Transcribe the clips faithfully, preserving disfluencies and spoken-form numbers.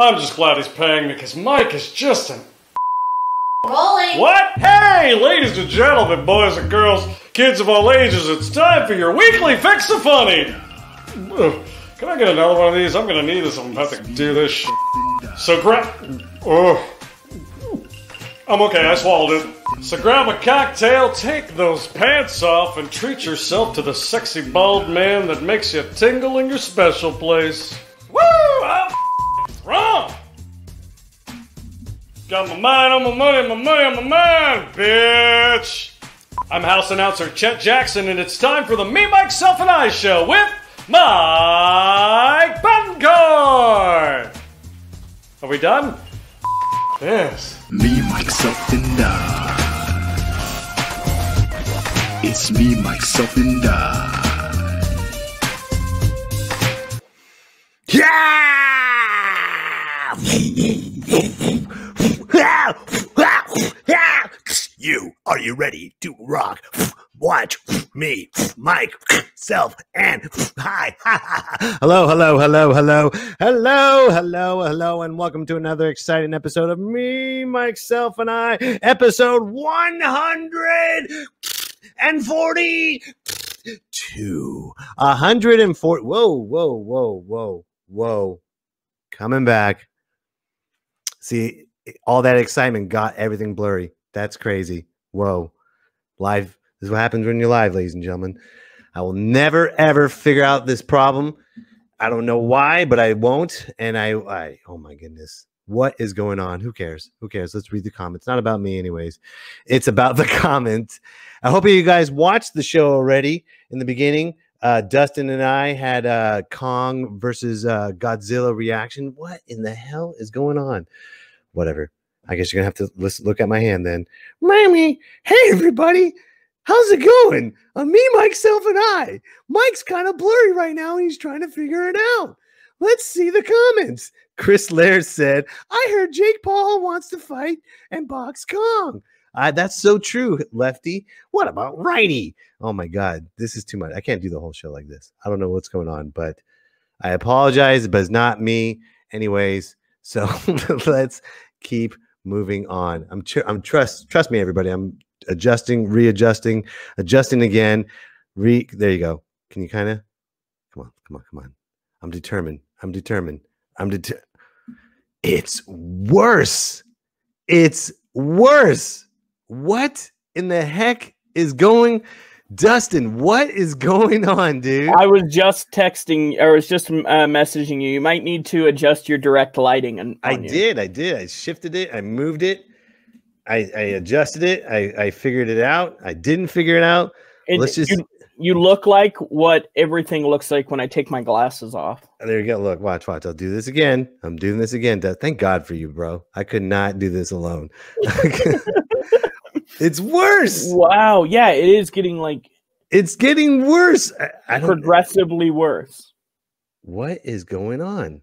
I'm just glad he's paying me because Mike is just an rolling. What? Hey, ladies and gentlemen, boys and girls, kids of all ages, it's time for your weekly Fix-a-Funny. Can I get another one of these? I'm gonna need this. I'm about to do this shit. So grab. Oh. I'm okay, I swallowed it. So grab a cocktail, take those pants off, and treat yourself to the sexy bald man that makes you tingle in your special place. Woo! I'm wrong! Got my mind on my money, my money on my mind, bitch! I'm house announcer Chet Jackson, and it's time for the Me, Myself, and I show with Mike Bungard! Are we done? Yes. Me, Myself, and I. It's me, Myself, and I. Yeah! You, are you ready to rock? Watch me, Mike, self, and hi. Hello, hello, hello, hello, hello, hello, hello, and welcome to another exciting episode of Me, Myself, and I, episode one forty-two. one forty. Whoa, whoa, whoa, whoa, whoa. Coming back. See, all that excitement got everything blurry. That's crazy. Whoa. Live. This is what happens when you're live, ladies and gentlemen. I will never, ever figure out this problem. I don't know why, but I won't. And I, I, oh my goodness. What is going on? Who cares? Who cares? Let's read the comments. Not about me anyways. It's about the comments. I hope you guys watched the show already in the beginning. Uh, Dustin and I had a uh, Kong versus uh, Godzilla reaction. What in the hell is going on? Whatever. I guess you're going to have to listen, look at my hand then. Mommy, hey, everybody. How's it going? I'm me, myself, and I. Mike's kind of blurry right now, and he's trying to figure it out. Let's see the comments. Chris Lair said, I heard Jake Paul wants to fight and box Kong. Uh, that's so true, Lefty. What about Righty? Oh, my God. This is too much. I can't do the whole show like this. I don't know what's going on, but I apologize, but it's not me. Anyways, so let's keep moving on. I'm, tr I'm trust, trust me, everybody. I'm adjusting, readjusting, adjusting again. Re there you go. Can you kind of come on, come on, come on? I'm determined. I'm determined. I'm deter. It's worse. It's worse. What in the heck is going, Dustin? What is going on, dude? I was just texting, or I was just uh, messaging you. You might need to adjust your direct lighting. And I you. did. I did. I shifted it. I moved it. I, I adjusted it. I, I figured it out. I didn't figure it out. It, Let's just. You, you look like what everything looks like when I take my glasses off. There you go. Look, watch, watch. I'll do this again. I'm doing this again. Thank God for you, bro. I could not do this alone. It's worse. Wow. Yeah, it is getting like. It's getting worse. I, I progressively worse. What is going on?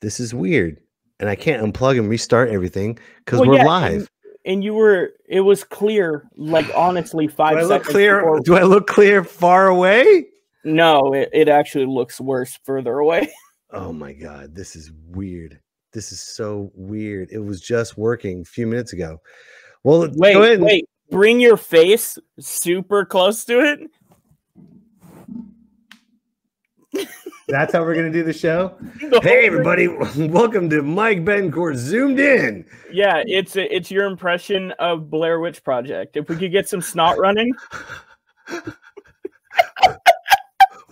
This is weird. And I can't unplug and restart everything because well, we're yeah, live. And, and you were, it was clear, like honestly, five do I look seconds clear? Before... Do I look clear far away? No, it, it actually looks worse further away. Oh my God, this is weird. This is so weird. It was just working a few minutes ago. Well, wait, go ahead. Wait, bring your face super close to it. That's how we're going to do the show. The hey, everybody. Welcome to Mike Betancourt Zoomed In. Yeah, it's it's your impression of Blair Witch Project. If we could get some snot running. Welcome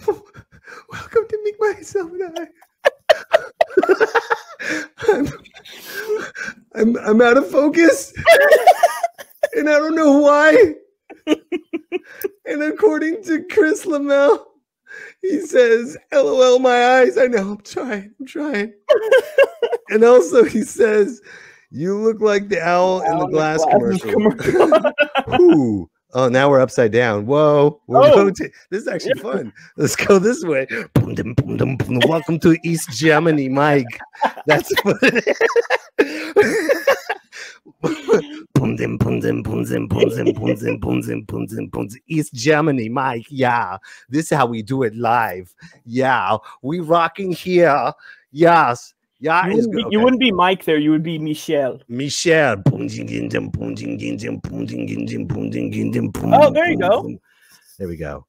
to Meet Myself and I. I'm, I'm, I'm out of focus. And I don't know why. And according to Chris Lamel, he says, LOL, my eyes. I know. I'm trying. I'm trying. And also he says, you look like the owl in the glass, glass commercial. Ooh. Oh, now we're upside down. Whoa. We're oh. This is actually yeah. fun. Let's go this way. Boom, dum, boom, dum, boom. Welcome to East Germany, Mike. That's what it is. East Germany, Mike. Yeah, this is how we do it live. Yeah, we rocking here. Yes, Yeah, you wouldn't, be, okay. you wouldn't be Mike there. You would be Michelle. Michelle. Oh, there you go. There we go.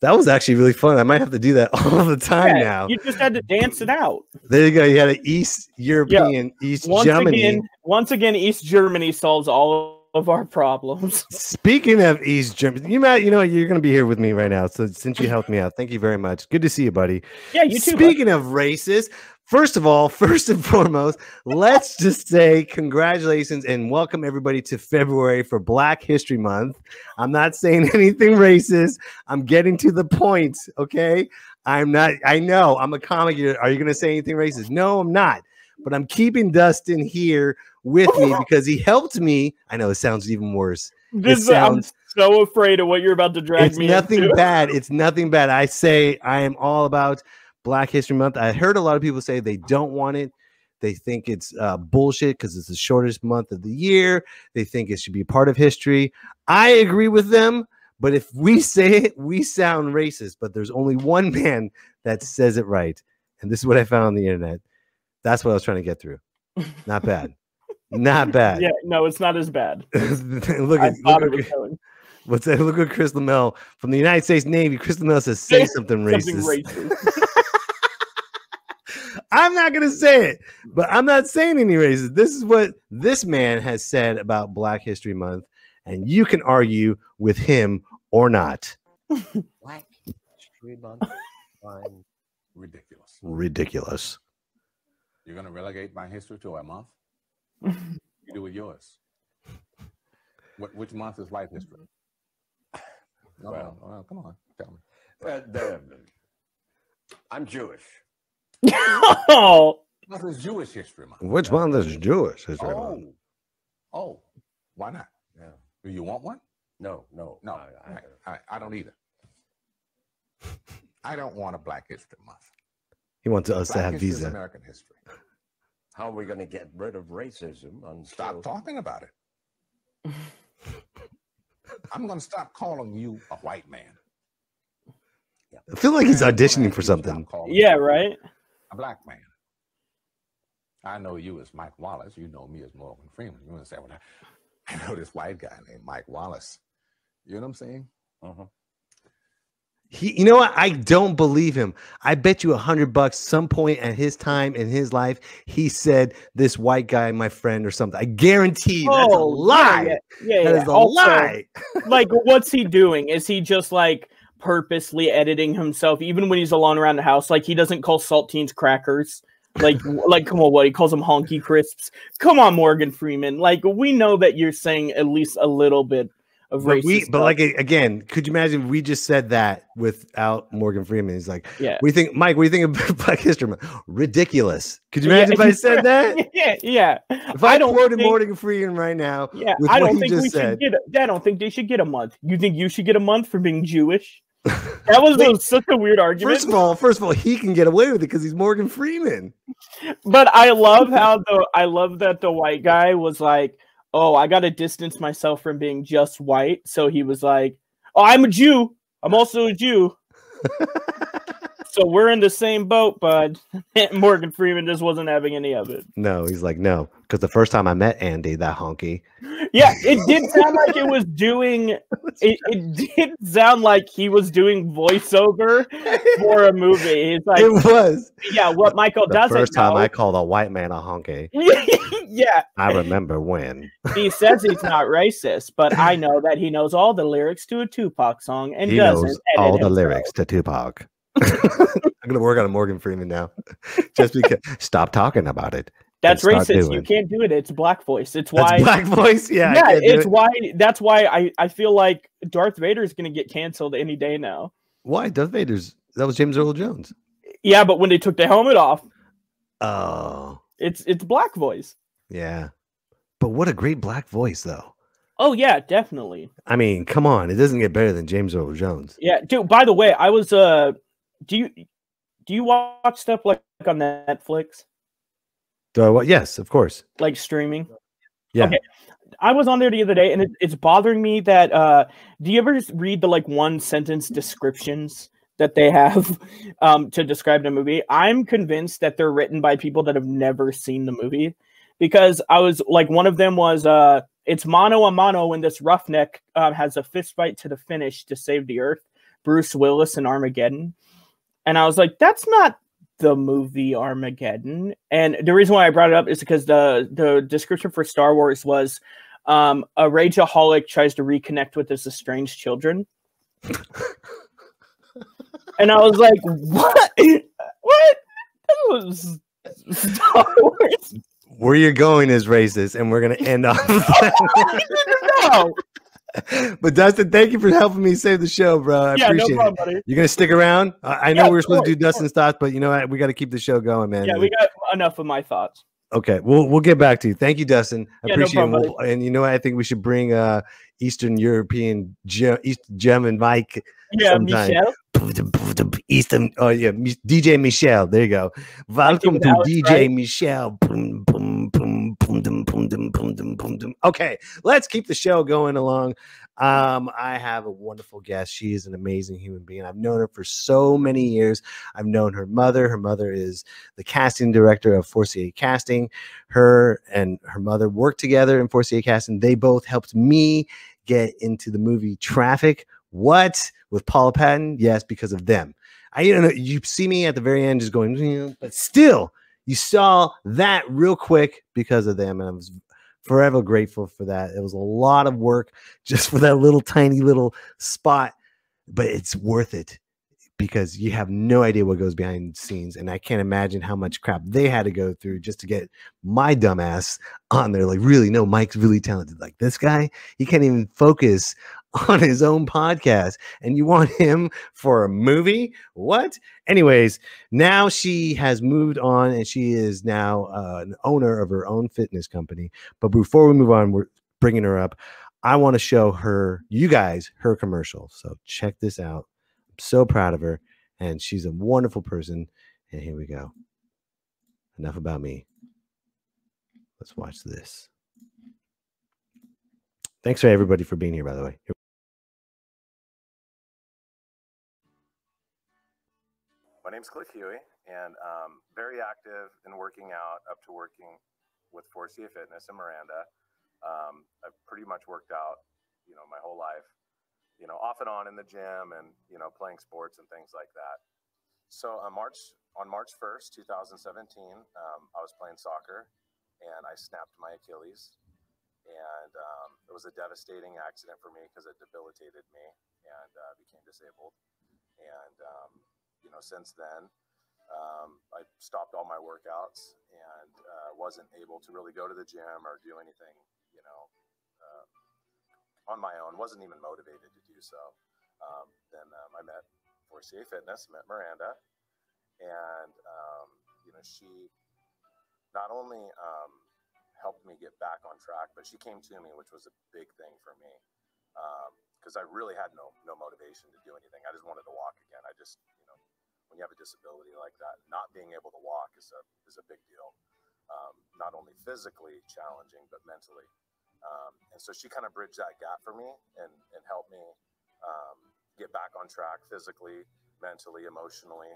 That was actually really fun. I might have to do that all the time yeah, now. You just had to dance it out. There you go. You had an East European, yeah. East once Germany. Again, once again, East Germany solves all of our problems. Speaking of East Germany, you might, you know, you're going to be here with me right now. So since you helped me out, thank you very much. Good to see you, buddy. Yeah, you too. Speaking buddy. of races, first of all, first and foremost, let's just say congratulations and welcome everybody to February for Black History Month. I'm not saying anything racist. I'm getting to the point, okay? I'm not, I know, I'm a comic. Are you going to say anything racist? No, I'm not. But I'm keeping Dustin here with me because he helped me. I know it sounds even worse. This sounds... I'm so afraid of what you're about to drag me into. It's nothing bad. It's nothing bad. I say I am all about Black History Month. I heard a lot of people say they don't want it. They think it's uh, bullshit because it's the shortest month of the year. They think it should be a part of history. I agree with them, but if we say it, we sound racist. But there's only one man that says it right, and this is what I found on the internet. That's what I was trying to get through. Not bad. Not bad. Yeah, no, it's not as bad. Look at it. What's that? Look at Chris Lamel from the United States Navy. Chris Lamel says, "Say something racist." Something racist. I'm not going to say it, but I'm not saying any racist. This is what this man has said about Black History Month, and you can argue with him or not. Black History Month, I'm ridiculous. Ridiculous. You're going to relegate my history to a month? You do with yours. What, which month is White History? No, well, no, no, come on, tell me. Uh, the, I'm Jewish. Oh, what is Jewish History Month? Which one is Jewish History oh. Month? Oh, why not? Yeah. Do you want one? No, no, no. I, I, I, I don't either. I don't want a Black History Month. He wants us Black to have history visa. Is American history. How are we going to get rid of racism? Until... Stop talking about it. I'm going to stop calling you a white man. Yeah. I feel like he's auditioning for something. Yeah, right. A black man. I know you as Mike Wallace. You know me as Morgan Freeman. You understand what I? I know this white guy named Mike Wallace. You know what I'm saying? Uh-huh. He, you know what? I don't believe him. I bet you a hundred bucks. Some point at his time in his life, he said, "This white guy, my friend," or something. I guarantee oh, that's a lie. Yeah, yeah, that yeah. is a also, lie. Like, what's he doing? Is he just like purposely editing himself, even when he's alone around the house? Like, he doesn't call saltines crackers. Like, like, come on, what? He calls them honky crisps. Come on, Morgan Freeman. Like, we know that you're saying at least a little bit of but racist we, But, like, again, could you imagine we just said that without Morgan Freeman? He's like, yeah. What do you think, Mike, what do you think of Black History Month? Ridiculous. Could you imagine yeah, if I said that? Yeah, yeah. If I, I don't quoted think, Morgan Freeman right now, yeah, with I don't what think just we said, should get a, I don't think they should get a month. You think you should get a month for being Jewish? That was Wait, a, such a weird argument. First of all, first of all, he can get away with it because he's Morgan Freeman. But I love how the I love that the white guy was like, "Oh, I got to distance myself from being just white." So he was like, "Oh, I'm a Jew. I'm also a Jew." So we're in the same boat, bud. Morgan Freeman just wasn't having any of it. No, he's like, no, because the first time I met Andy, that honky. Yeah, it did sound like it was doing. It, it did sound like he was doing voiceover for a movie. It's like it was. Yeah, what Michael the doesn't. First time know, I called a white man a honky. Yeah, I remember when he says he's not racist, but I know that he knows all the lyrics to a Tupac song and he doesn't knows all the lyrics to Tupac. I'm gonna work on a Morgan Freeman now. Just because stop talking about it. That's racist. You can't do it. It's black voice. It's why that's black voice. Yeah, yeah. It's it. why. That's why I I feel like Darth Vader is gonna get canceled any day now. Why Darth Vader's? That was James Earl Jones. Yeah, but when they took the helmet off, oh, it's it's black voice. Yeah, but what a great black voice though. Oh, yeah, definitely. I mean, come on, it doesn't get better than James Earl Jones. Yeah, dude. By the way, I was uh. Do you do you watch stuff like, like on Netflix? Do I watch? Yes, of course. Like streaming. Yeah. Okay. I was on there the other day, and it, it's bothering me that. Uh, do you ever read the like one sentence descriptions that they have um, to describe the movie. I'm convinced that they're written by people that have never seen the movie, because I was like, one of them was, uh, it's mano a mano when this roughneck uh, has a fist fight to the finish to save the earth. Bruce Willis in Armageddon. And I was like, that's not the movie Armageddon. And the reason why I brought it up is because the, the description for Star Wars was um, a rageaholic tries to reconnect with his estranged children. And I was like, what? What? That was Star Wars. Where you're going is racist, and we're going to end up. I didn't know. But Dustin, thank you for helping me save the show, bro. I yeah, appreciate no problem, it. Buddy. You're gonna stick around. I, I know yeah, we were supposed course, to do Dustin's thoughts, but you know what? We got to keep the show going, man. Yeah, we got enough of my thoughts. Okay, we'll we'll get back to you. Thank you, Dustin. I yeah, appreciate no problem, it. We'll, and you know what? I think we should bring uh Eastern European Gem, East Gem and Mike. Yeah, sometime. Michelle. Eastern. Oh yeah, D J Michelle. There you go. Welcome to D J right? Michelle. Boom, boom, boom, boom, boom, boom, boom, boom, boom, boom. Okay, let's keep the show going along. Um, I have a wonderful guest. She is an amazing human being. I've known her for so many years. I've known her mother. Her mother is the casting director of four C A Casting. Her and her mother worked together in four C A Casting. They both helped me get into the movie Traffic. What? With Paula Patton? Yes, because of them. I you know you see me at the very end just going, but still, you saw that real quick because of them, and I was forever grateful for that. It was a lot of work just for that little tiny little spot, but it's worth it because you have no idea what goes behind the scenes, and I can't imagine how much crap they had to go through just to get my dumbass on there. Like, really? No, Mike's really talented. Like, this guy, he can't even focus on his own podcast, and you want him for a movie? What? Anyways, now she has moved on, and she is now uh, an owner of her own fitness company. But before we move on, we're bringing her up. I want to show her, you guys, her commercial. So check this out. I'm so proud of her, and she's a wonderful person. And here we go. Enough about me. Let's watch this. Thanks for everybody for being here, by the way. My name's Cliff Huey, and um, very active in working out, up to working with four C A Fitness in Miranda. Um, I've pretty much worked out, you know, my whole life, you know, off and on in the gym and, you know, playing sports and things like that. So on March, on March first, two thousand seventeen, um, I was playing soccer, and I snapped my Achilles, and um, it was a devastating accident for me because it debilitated me and uh, became disabled. And um, you know, since then, um, I stopped all my workouts and uh, wasn't able to really go to the gym or do anything, you know, uh, on my own. Wasn't even motivated to do so. Um, then um, I met four C A Fitness, met Miranda, and um, you know, she not only um, helped me get back on track, but she came to me, which was a big thing for me. Um, because I really had no no motivation to do anything. I just wanted to walk again. I just, you know, when you have a disability like that, not being able to walk is a is a big deal. Um, not only physically challenging, but mentally. Um, and so she kind of bridged that gap for me and and helped me um, get back on track physically, mentally, emotionally.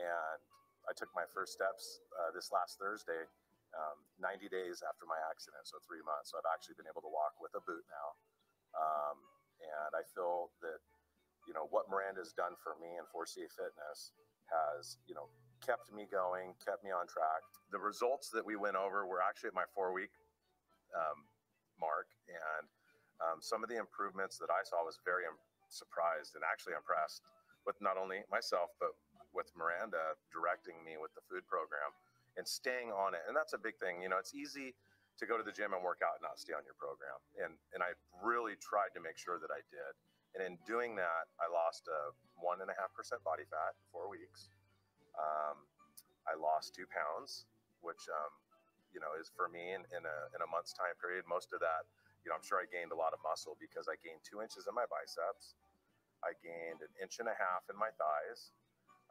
And I took my first steps uh, this last Thursday, um, ninety days after my accident, so three months. So I've actually been able to walk with a boot now. Um, And I feel that, you know, what Miranda's done for me and four C A Fitness has, you know, kept me going, kept me on track. The results that we went over were actually at my four-week um, mark. And um, some of the improvements that I saw, was very surprised and actually impressed with not only myself, but with Miranda directing me with the food program and staying on it. And that's a big thing. You know, it's easy to go to the gym and work out and not stay on your program. And and I really tried to make sure that I did. And in doing that, I lost a one and a half percent body fat in four weeks. Um, I lost two pounds, which, um, you know, is for me in, in, a, in a month's time period. Most of that, you know, I'm sure I gained a lot of muscle because I gained two inches in my biceps. I gained an inch and a half in my thighs.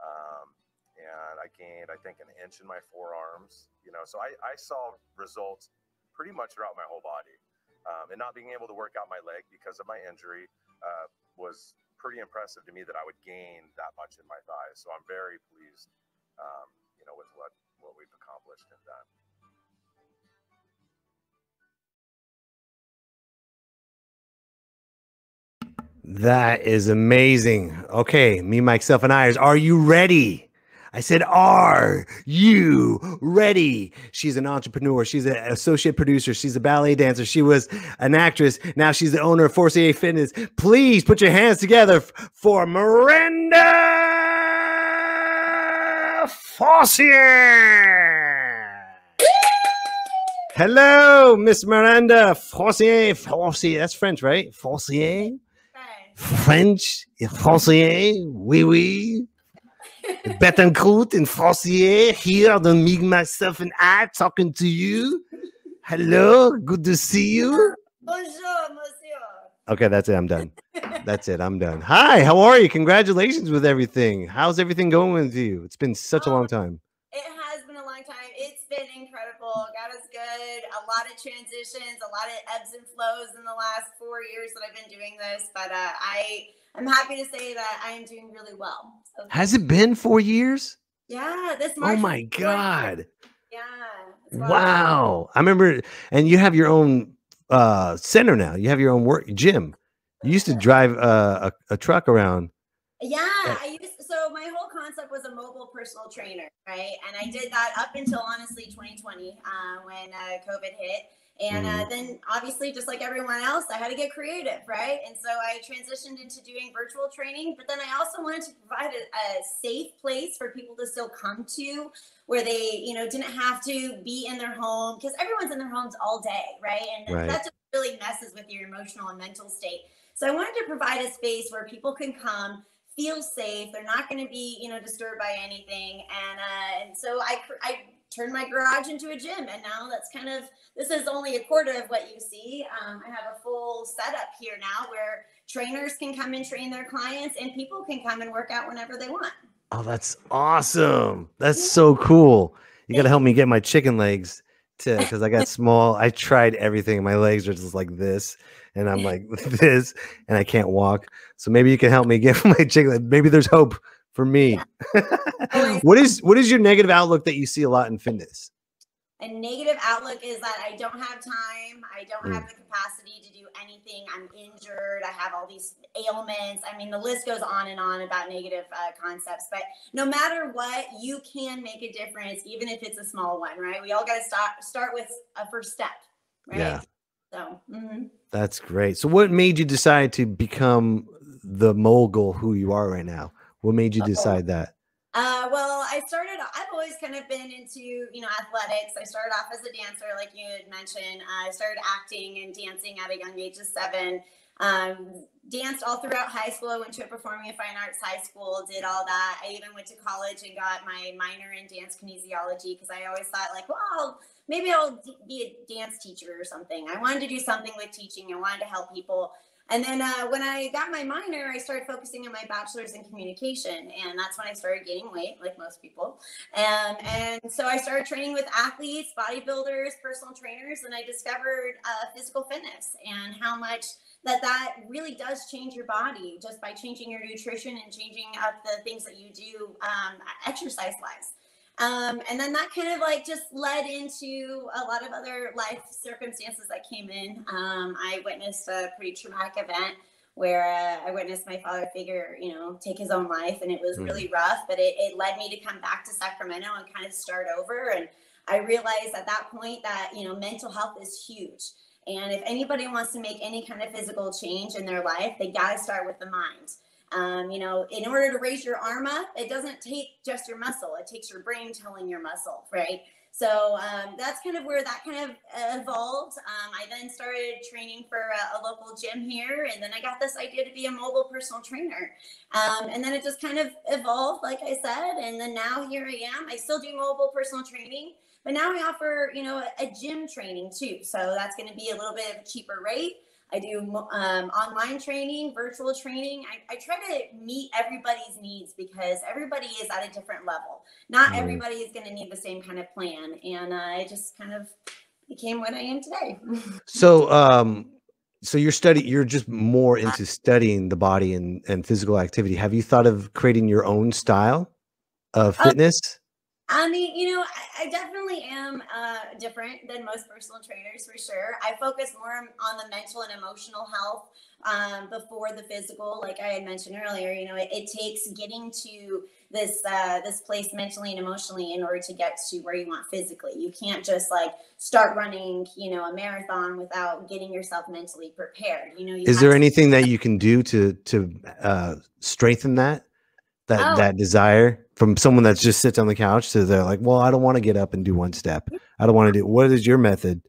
Um, and I gained, I think, an inch in my forearms, you know, so I, I saw results pretty much throughout my whole body. Um, and not being able to work out my leg because of my injury uh, was pretty impressive to me that I would gain that much in my thighs. So I'm very pleased, um, you know, with what, what we've accomplished and done. That is amazing. Okay, me, myself, and I is, are you ready? I said, are you ready? She's an entrepreneur. She's an associate producer. She's a ballet dancer. She was an actress. Now she's the owner of four C A Fitness. Please put your hands together for Miranda Forcier. Hello, Miss Miranda Forcier. Forcier. That's French, right? Forcier. French, Francier, oui, oui. Betancourt and Forcier here, the Me, Myself, and I talking to you. Hello, good to see you. Bonjour, monsieur. Okay, that's it. I'm done. That's it. I'm done. Hi, how are you? Congratulations with everything. How's everything going with you? It's been such um, a long time. It has been a long time. It's been incredible. God is good. A lot of transitions, a lot of ebbs and flows in the last four years that I've been doing this, but uh, I. I'm happy to say that I am doing really well. So has it been four years? Yeah, this March. Oh my God. Yeah. Wow. wow. I remember, and you have your own uh, center now. You have your own work gym. You used to drive uh, a, a truck around. Yeah, uh, I used to, so my whole concept was a mobile personal trainer, right? And I did that up until honestly twenty twenty uh, when uh, COVID hit. And uh, then obviously, just like everyone else, I had to get creative, right? And so I transitioned into doing virtual training, but then I also wanted to provide a, a safe place for people to still come to, where they, you know, didn't have to be in their home, because everyone's in their homes all day, right? And right. that just really messes with your emotional and mental state. So I wanted to provide a space where people can come, feel safe, they're not going to be, you know, disturbed by anything. And uh, and so I, I turned my garage into a gym, and now that's kind of, this is only a quarter of what you see. Um, I have a full setup here now where trainers can come and train their clients, and people can come and work out whenever they want. Oh, that's awesome. That's so cool. You got to help me get my chicken legs too, because I got small. I tried everything. My legs are just like this, and I'm like this, and I can't walk. So maybe you can help me get my chicken legs. Maybe there's hope for me. Yeah. What is, what is your negative outlook that you see a lot in fitness? A negative outlook is that I don't have time. I don't have the capacity to do anything. I'm injured. I have all these ailments. I mean, the list goes on and on about negative uh, concepts. But no matter what, you can make a difference, even if it's a small one, right? We all got to start start with a first step, right? Yeah. So mm-hmm. That's great. So what made you decide to become the mogul who you are right now? What made you decide uh-oh. that? Uh, well, I started, I've always kind of been into, you know, athletics. I started off as a dancer, like you had mentioned. Uh, I started acting and dancing at a young age of seven. Um, danced all throughout high school. I went to a performing and fine arts high school, did all that. I even went to college and got my minor in dance kinesiology, because I always thought like, well, maybe I'll be a dance teacher or something. I wanted to do something with teaching. I wanted to help people. And then uh, when I got my minor, I started focusing on my bachelor's in communication. And that's when I started gaining weight, like most people. Um, and so I started training with athletes, bodybuilders, personal trainers, and I discovered uh, physical fitness and how much that that really does change your body just by changing your nutrition and changing up the things that you do um, exercise-wise. Um, and then that kind of like just led into a lot of other life circumstances that came in. Um, I witnessed a pretty traumatic event where uh, I witnessed my father figure, you know, take his own life, and it was really rough, but it, it led me to come back to Sacramento and kind of start over. And I realized at that point that, you know, mental health is huge. And if anybody wants to make any kind of physical change in their life, they got to start with the mind. Um, you know, in order to raise your arm up, it doesn't take just your muscle. It takes your brain telling your muscle, right? So um, that's kind of where that kind of evolved. Um, I then started training for a, a local gym here, and then I got this idea to be a mobile personal trainer. Um, and then it just kind of evolved, like I said, and then now here I am. I still do mobile personal training, but now I offer, you know, a, a gym training too. So that's going to be a little bit of a cheaper rate. I do um, online training, virtual training. I, I try to meet everybody's needs, because everybody is at a different level. Not right. everybody is going to need the same kind of plan. And uh, I just kind of became what I am today. So um, So you're study you're just more into studying the body and, and physical activity. Have you thought of creating your own style of fitness? Um, I mean, you know, I, I definitely am uh, different than most personal trainers for sure. I focus more on the mental and emotional health um, before the physical. Like I had mentioned earlier, you know, it, it takes getting to this uh, this place mentally and emotionally in order to get to where you want physically. You can't just like start running, you know, a marathon without getting yourself mentally prepared. You know, you is there anything that you can do to to uh, strengthen that? That, oh. that desire from someone that's just sits on the couch to they're like, well, I don't want to get up and do one step. I don't want to do. What is your method?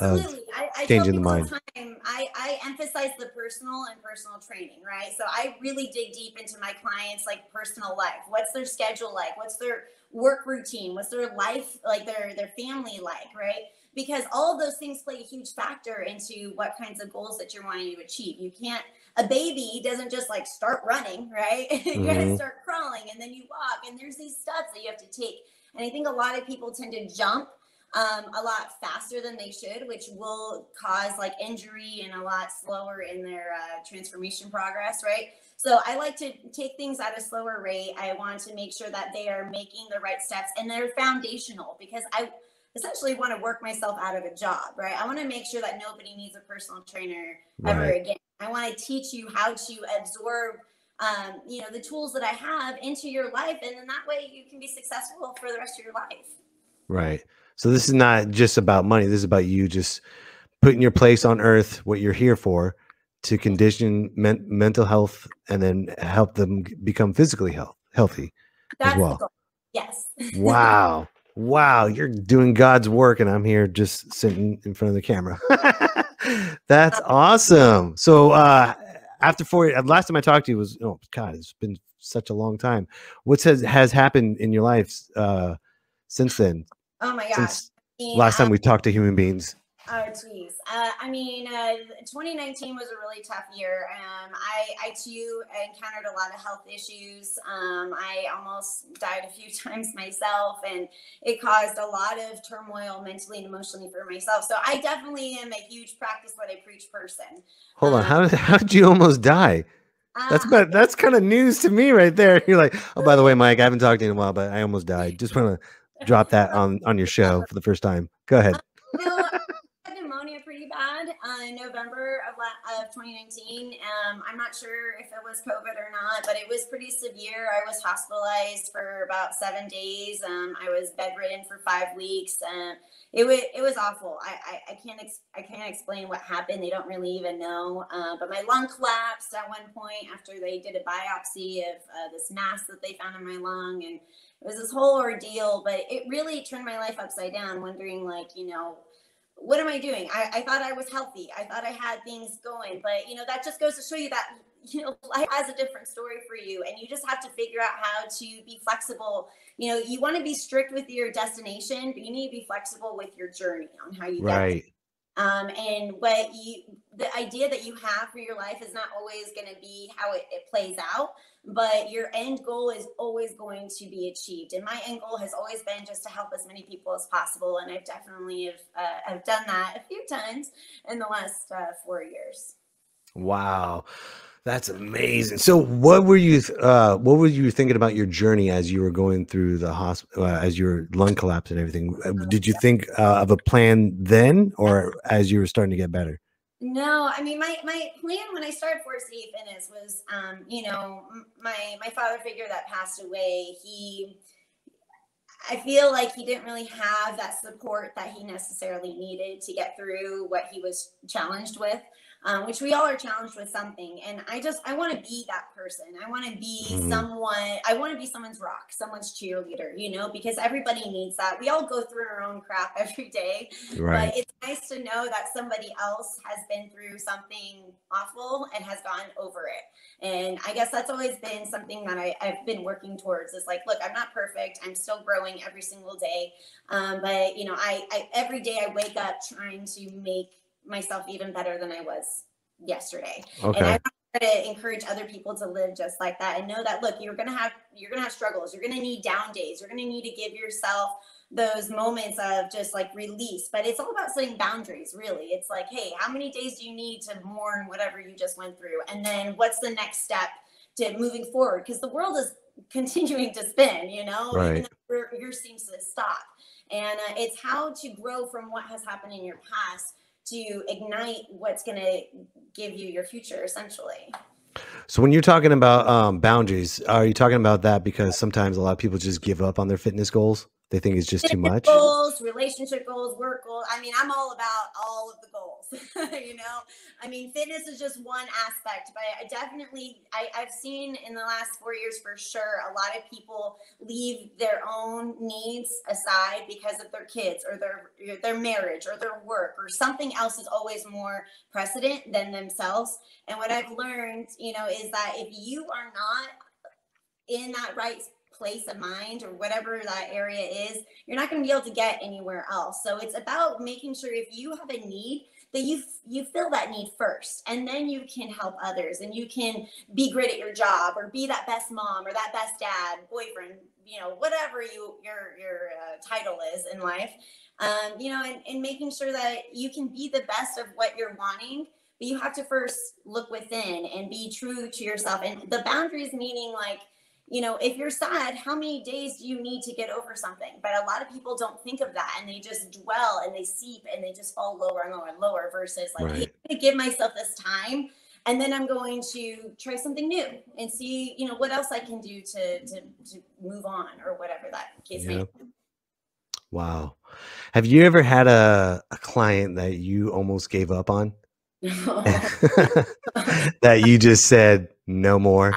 Absolutely. I, I changing the mind. Time, I, I emphasize the personal and personal training, right? So I really dig deep into my clients' like personal life. What's their schedule like? What's their work routine? What's their life, like their, their family like, right? Because all of those things play a huge factor into what kinds of goals that you're wanting to achieve. You can't, a baby doesn't just like start running, right? Mm-hmm. You gotta start crawling and then you walk, and there's these steps that you have to take. And I think a lot of people tend to jump um, a lot faster than they should, which will cause like injury and a lot slower in their uh, transformation progress, right? So I like to take things at a slower rate. I want to make sure that they are making the right steps and they're foundational, because I essentially want to work myself out of a job, right? I want to make sure that nobody needs a personal trainer ever right. again. I want to teach you how to absorb, um, you know, the tools that I have into your life. And then that way you can be successful for the rest of your life. Right. So this is not just about money. This is about you just putting your place on earth, what you're here for, to condition men mental health and then help them become physically health healthy That's as well. Cool. Yes. Wow. Wow. You're doing God's work. And I'm here just sitting in front of the camera. That's awesome. So uh after four last time I talked to you was oh god it's been such a long time. What has has happened in your life uh since then? Oh my gosh, yeah, last time um, we talked to human beings. Oh geez. uh I mean uh twenty nineteen was a really tough year. um I I too encountered a lot of health issues. um I almost died a few times myself, and it caused a lot of turmoil mentally and emotionally for myself. So I definitely am a huge practice what I preach person. Hold um, on, how did, how did you almost die? That's about, uh, that's kind of news to me right there. You're like, oh, by the way, Mike, I haven't talked to you in a while, but I almost died. Just want to drop that on on your show for the first time. Go ahead. No, pretty bad uh, in November of, la of twenty nineteen. Um, I'm not sure if it was COVID or not, but it was pretty severe. I was hospitalized for about seven days. Um, I was bedridden for five weeks. Um, it was it was awful. I I, I can't ex I can't explain what happened. They don't really even know. Uh, but my lung collapsed at one point after they did a biopsy of uh, this mass that they found in my lung, and it was this whole ordeal. But it really turned my life upside down. Wondering like you know. What am I doing? I, I thought I was healthy. I thought I had things going, but you know, that just goes to show you that, you know, life has a different story for you, and you just have to figure out how to be flexible. You know, you want to be strict with your destination, but you need to be flexible with your journey on how you right. get there. Um, and what you, the idea that you have for your life is not always going to be how it, it plays out, but your end goal is always going to be achieved. And my end goal has always been just to help as many people as possible. And I've definitely have, uh, have done that a few times in the last uh, four years. Wow. That's amazing. So what were you, uh, what were you thinking about your journey as you were going through the hospital, uh, as your lung collapse and everything? Did you think uh, of a plan then, or as you were starting to get better? No, I mean, my, my plan when I started four C A Fitness was, um, you know, my, my father figure that passed away, he, I feel like he didn't really have that support that he necessarily needed to get through what he was challenged with, um, which we all are challenged with something. And I just, I want to be that person. I want to be someone, I want to be someone's rock, someone's cheerleader, you know, because everybody needs that. We all go through our own crap every day, right. But it's nice to know that somebody else has been through something awful and has gone over it. And I guess that's always been something that I, I've been working towards is like, look, I'm not perfect. I'm still growing every single day. Um, but you know, I, I, every day I wake up trying to make myself even better than I was yesterday. Okay. And I try to encourage other people to live just like that and know that, look, you're going to have, you're going to have struggles. You're going to need down days. You're going to need to give yourself those moments of just like release. But it's all about setting boundaries, really. It's like, hey, how many days do you need to mourn whatever you just went through? And then what's the next step to moving forward? Because the world is continuing to spin, you know, right. Yours seems to stop. And uh, it's how to grow from what has happened in your past to ignite what's going to give you your future, essentially. So when you're talking about um, boundaries, are you talking about that because sometimes a lot of people just give up on their fitness goals? They think it's just too much. Goals, relationship goals, work goals. I mean, I'm all about all of the goals, you know, I mean, fitness is just one aspect, but I definitely, I, I've seen in the last four years for sure, a lot of people leave their own needs aside because of their kids or their, their marriage or their work or something else is always more precedent than themselves. And what I've learned, you know, is that if you are not in that right place of mind or whatever that area is, you're not going to be able to get anywhere else. So it's about making sure if you have a need that you you feel that need first, and then you can help others and you can be great at your job or be that best mom or that best dad, boyfriend, you know, whatever you your your uh, title is in life, um, you know, and, and making sure that you can be the best of what you're wanting. But you have to first look within and be true to yourself. And the boundaries meaning like, you know, if you're sad, how many days do you need to get over something? But a lot of people don't think of that and they just dwell and they seep and they just fall lower and lower and lower versus like, right. Hey, I'm gonna give myself this time and then I'm going to try something new and see, you know, what else I can do to to, to move on or whatever that case may be. Wow. Have you ever had a, a client that you almost gave up on? That you just said, no more.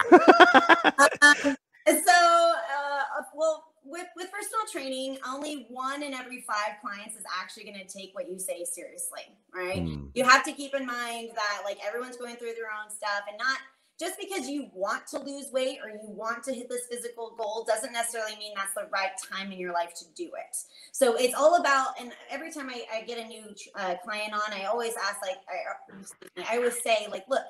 um, so, uh, well, with, with personal training, only one in every five clients is actually going to take what you say seriously, right? Mm. You have to keep in mind that like everyone's going through their own stuff, and not just because you want to lose weight or you want to hit this physical goal doesn't necessarily mean that's the right time in your life to do it. So it's all about, and every time I, I get a new uh, client on, I always ask like, I, I always say like, look,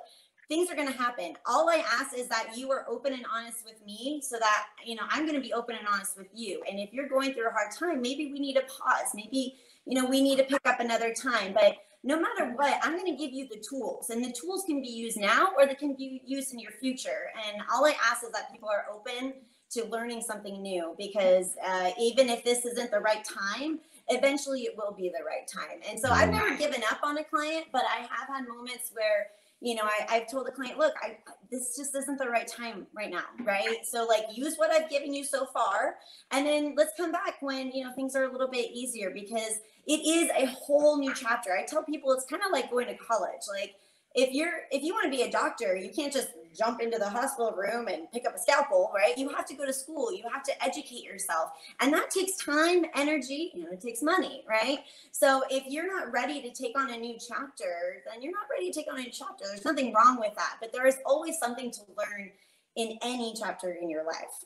things are going to happen. All I ask is that you are open and honest with me so that, you know, I'm going to be open and honest with you. And if you're going through a hard time, maybe we need a pause. Maybe, you know, we need to pick up another time, but no matter what, I'm going to give you the tools, and the tools can be used now or they can be used in your future. And all I ask is that people are open to learning something new, because uh, even if this isn't the right time, eventually it will be the right time. And so I've never given up on a client, but I have had moments where, you know, I, I've told the client, look, I, this just isn't the right time right now, right? So like use what I've given you so far, and then let's come back when, you know, things are a little bit easier, because it is a whole new chapter. I tell people it's kind of like going to college. Like if you're, if you want to be a doctor, you can't just jump into the hospital room and pick up a scalpel, right? You have to go to school. You have to educate yourself. And that takes time, energy, you know, it takes money, right? So if you're not ready to take on a new chapter, then you're not ready to take on a new chapter. There's nothing wrong with that, but there is always something to learn in any chapter in your life,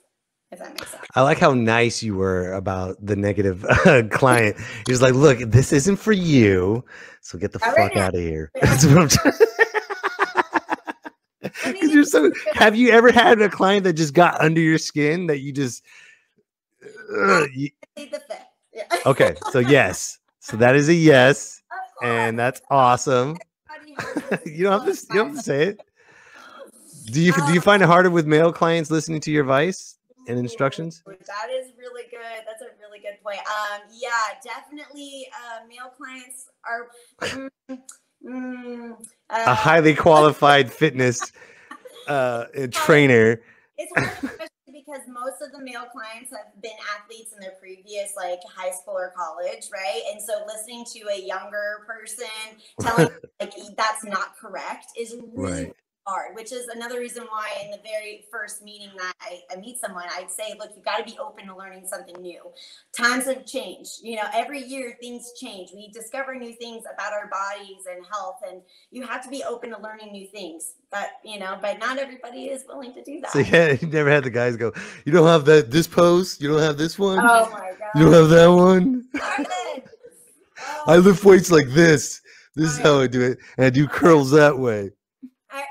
if that makes sense. I like how nice you were about the negative uh, client. You're just like, look, this isn't for you, so get the All fuck right out of here. Yeah. That's what I'm trying to say. I mean, you're so, have you ever had a client that just got under your skin that you just uh, you, yeah. Okay, so yes, so that is a yes, and that's awesome. You don't have to, you don't have to say it. Do you do you find it harder with male clients listening to your advice and instructions? That is really good. That's a really good point. Um, yeah, definitely. Uh, male clients are. Mm, Mm, uh, a highly qualified fitness uh, trainer. It's hard, especially because most of the male clients have been athletes in their previous like high school or college, right? And so listening to a younger person telling like that's not correct is really right. hard, which is another reason why in the very first meeting that I, I meet someone, I'd say, look, you got to be open to learning something new. Times have changed. You know, every year things change. We discover new things about our bodies and health, and you have to be open to learning new things. But, you know, but not everybody is willing to do that. So yeah, you never had the guys go, you don't have that this pose. You don't have this one. Oh my God. You don't have that one. Oh. I lift weights like this. This is how I do it. And I do curls that way.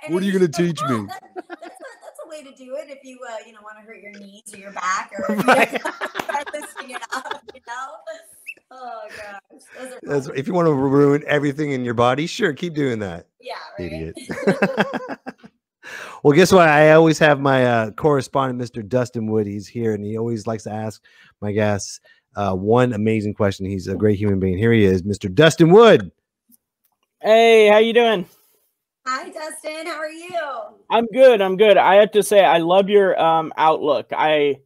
And what are you going to teach me? That, that's, a, that's a way to do it if you, uh, you know, want to hurt your knees or your back or right. you know, start listening it up. You Oh gosh. Those are That's, if you want to ruin everything in your body, sure, keep doing that. Yeah, right. Idiot. Well, guess what? I always have my uh, correspondent, Mister Dustin Wood. He's here, and he always likes to ask my guests uh, one amazing question. He's a great human being. Here he is, Mister Dustin Wood. Hey, how you doing? Hi, Dustin. How are you? I'm good. I'm good. I have to say, I love your um, outlook. I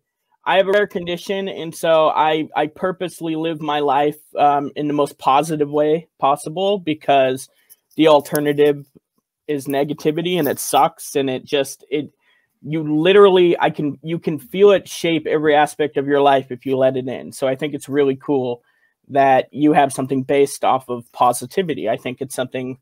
I have a rare condition, and so I, I purposely live my life um, in the most positive way possible, because the alternative is negativity, and it sucks, and it just it you literally I can you can feel it shape every aspect of your life if you let it in. So I think it's really cool that you have something based off of positivity. I think it's something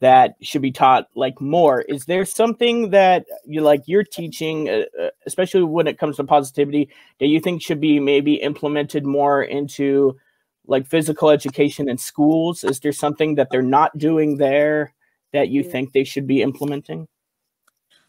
that should be taught like more. Is there something that you like you're teaching, uh, especially when it comes to positivity, that you think should be maybe implemented more into like physical education in schools? Is there something that they're not doing there that you think they should be implementing?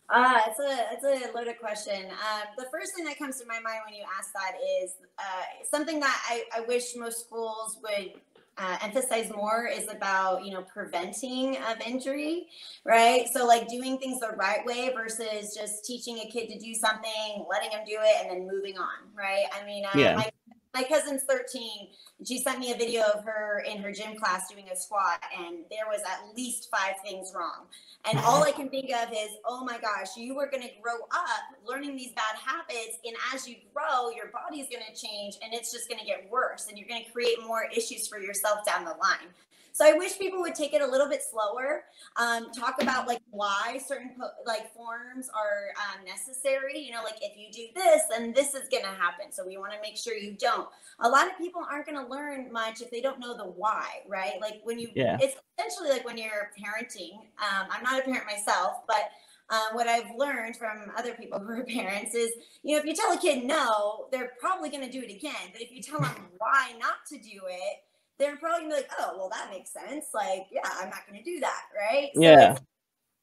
Uh, it's a, it's a loaded question. Um, the first thing that comes to my mind when you ask that is uh, something that I, I wish most schools would Uh, emphasize more is about, you know, preventing of injury, right? So like doing things the right way versus just teaching a kid to do something, letting him do it, and then moving on, right? I mean, uh, yeah. my, my cousin's thirteen. She sent me a video of her in her gym class doing a squat, and there was at least five things wrong. And all I can think of is, oh my gosh, you were going to grow up learning these bad habits, and as you grow, your body's going to change, and it's just going to get worse, and you're going to create more issues for yourself down the line. So I wish people would take it a little bit slower, um, talk about like why certain po like forms are um, necessary. You know, like if you do this, then this is going to happen. So we want to make sure you don't. A lot of people aren't going to learn much if they don't know the why, right? Like when you, yeah. it's essentially like when you're parenting. Um, I'm not a parent myself, but uh, what I've learned from other people who are parents is, you know, if you tell a kid no, they're probably going to do it again. But if you tell them why not to do it, they're probably gonna be like, oh, well, that makes sense. Like, yeah, I'm not gonna do that, right? So yeah. It's